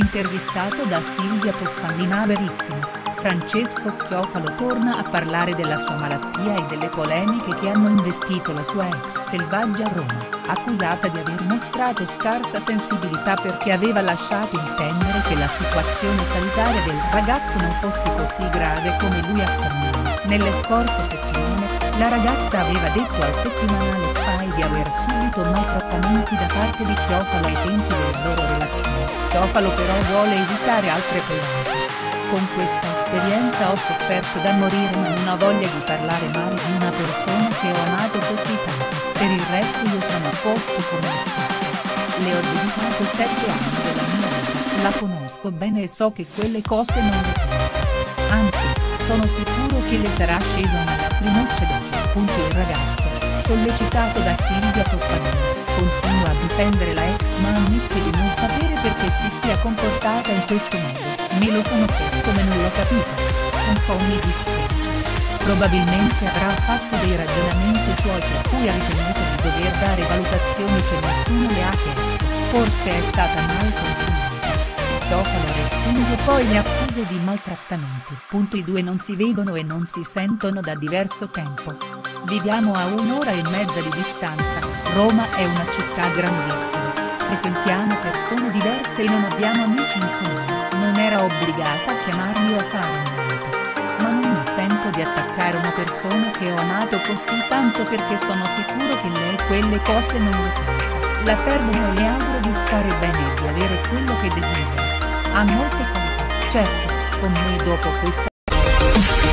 Intervistato da Silvia Toffanin a Verissimo, Francesco Chiofalo torna a parlare della sua malattia e delle polemiche che hanno investito la sua ex Selvaggia Roma, accusata di aver mostrato scarsa sensibilità perché aveva lasciato intendere che la situazione sanitaria del ragazzo non fosse così grave come lui affermava. Nelle scorse settimane, la ragazza aveva detto al settimanale Spy di aver subito maltrattamenti da parte di Chiofalo ai tempi della loro relazione. Chiofalo però vuole evitare altre polemiche. Con questa esperienza ho sofferto da morire, ma non ho voglia di parlare male di una persona che ho amato così tanto. Per il resto io sono a posto con me stesso. Le ho dedicato 7 anni della mia vita, la conosco bene e so che quelle cose non le pensa. Anzi, sono sicuro che le sarà sceso una lacrimoccia dopo. Il ragazzo, sollecitato da Silvia Toffanin, continua a difendere la ex ma ammette di non sapere perché si sia comportata in questo modo. Me lo sono chiesto ma non l'ho capito. Un po' mi dispiace. Probabilmente avrà fatto dei ragionamenti suoi per cui ha ritenuto di dover dare valutazioni che nessuno le ha chiesto. Forse è stata mal consigliata. Chiofalo respinge poi le accuse di maltrattamenti. I due non si vedono e non si sentono da diverso tempo. Viviamo a 1 ora e mezza di distanza, Roma è una città grandissima, frequentiamo persone diverse e non abbiamo amici in comune, non era obbligata a chiamarmi o a fare un invito. Ma non mi sento di attaccare una persona che ho amato così tanto perché sono sicuro che lei quelle cose non le pensa. La perdono e le auguro di stare bene e di avere quello che desidera. Ha molte qualità, certo, con me dopo questa.